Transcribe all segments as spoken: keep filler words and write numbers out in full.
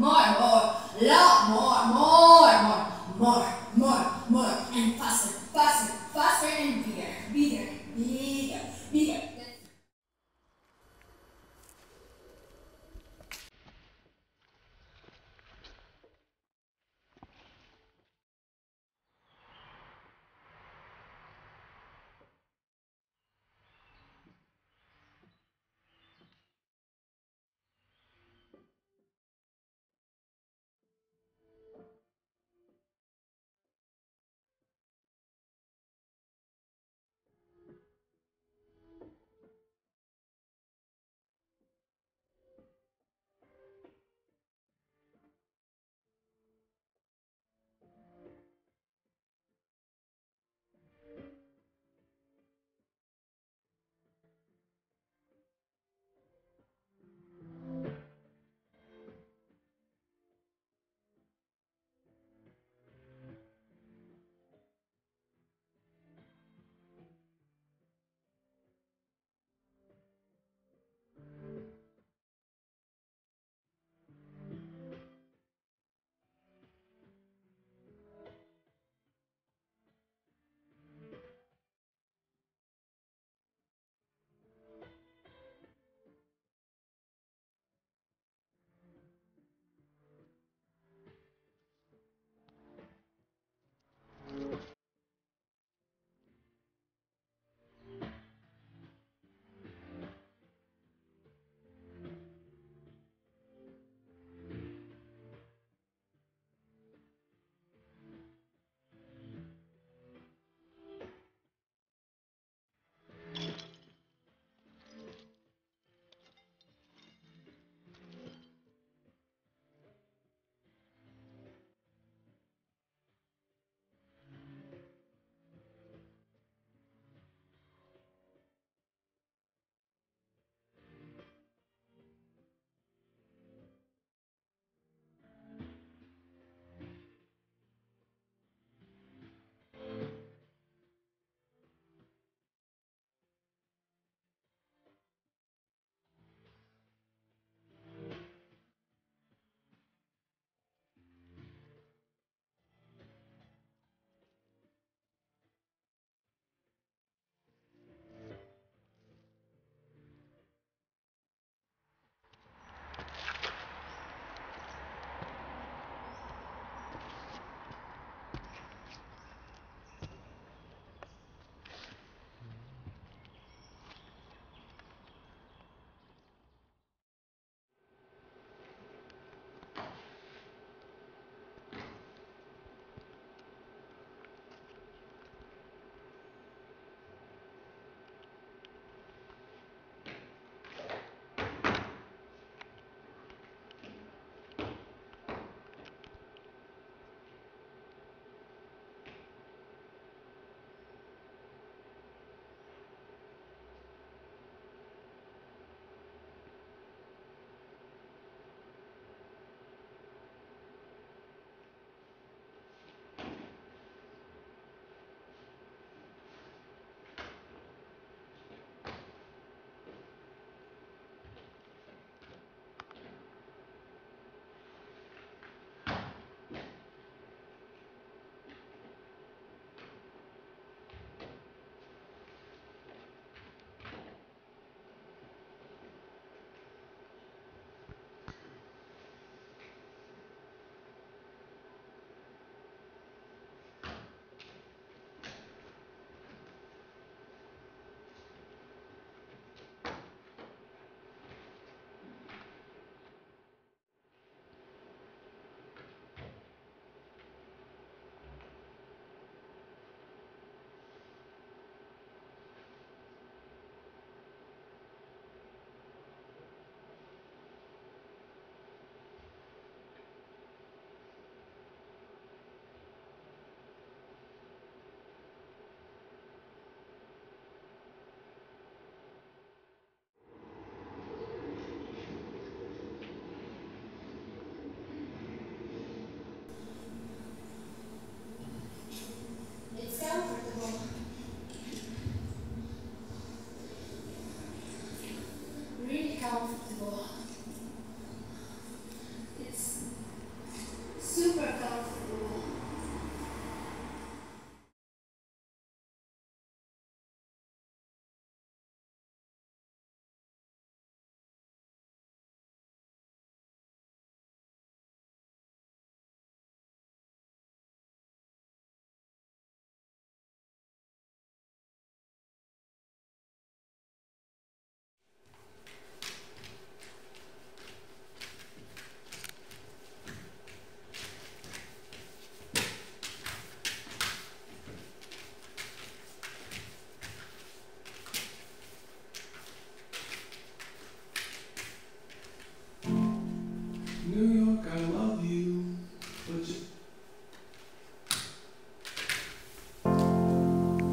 more, more, love, more, more, more, more, more, more, and faster, faster, faster, and bigger, bigger, bigger, bigger.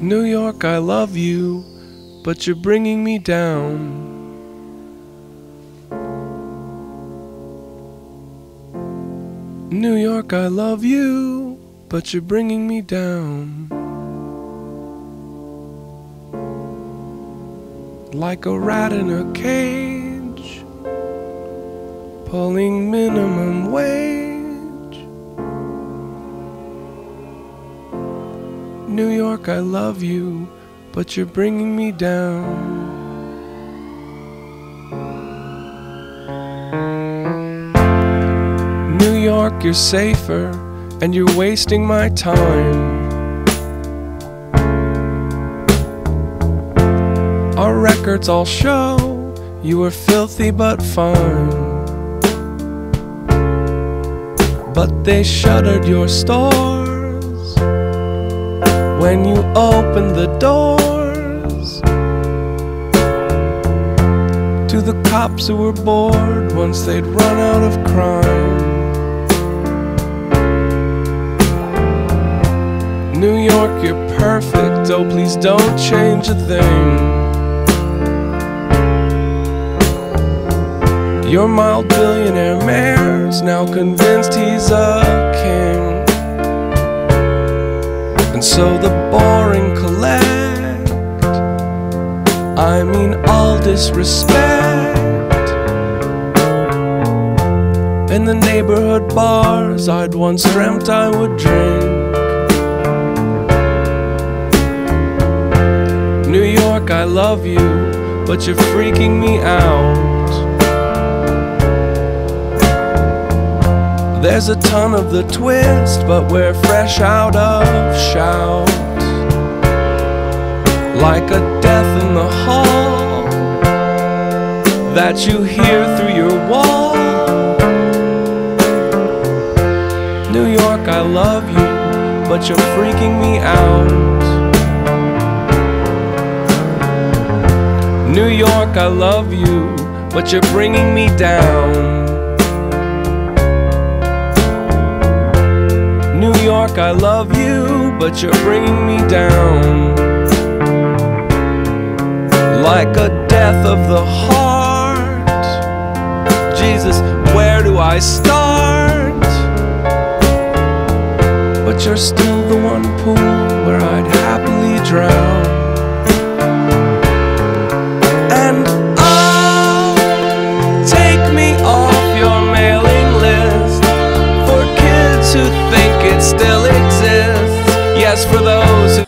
New York, I love you, but you're bringing me down. New York, I love you, but you're bringing me down. Like a rat in a cage, pulling minimum wage. New York, I love you, but you're bringing me down. New York, you're safer, and you're wasting my time. Our records all show you were filthy but fine. But they shuttered your store when you opened the doors to the cops who were bored once they'd run out of crime. New York, you're perfect, oh please don't change a thing. Your mild billionaire mayor's now convinced he's a king. And so the boring collect, I mean all disrespect, in the neighborhood bars I'd once dreamt I would drink. New York, I love you, but you're freaking me out. There's a ton of the twist, but we're fresh out of shout. Like a death in the hall that you hear through your wall. New York, I love you, but you're freaking me out. New York, I love you, but you're bringing me down. New York, I love you, but you're bringing me down. Like a death of the heart. Jesus, where do I start? But you're still the one pool where I'd happily drown. And oh, take me off your mailing list for kids who think it still exists, yes, for those who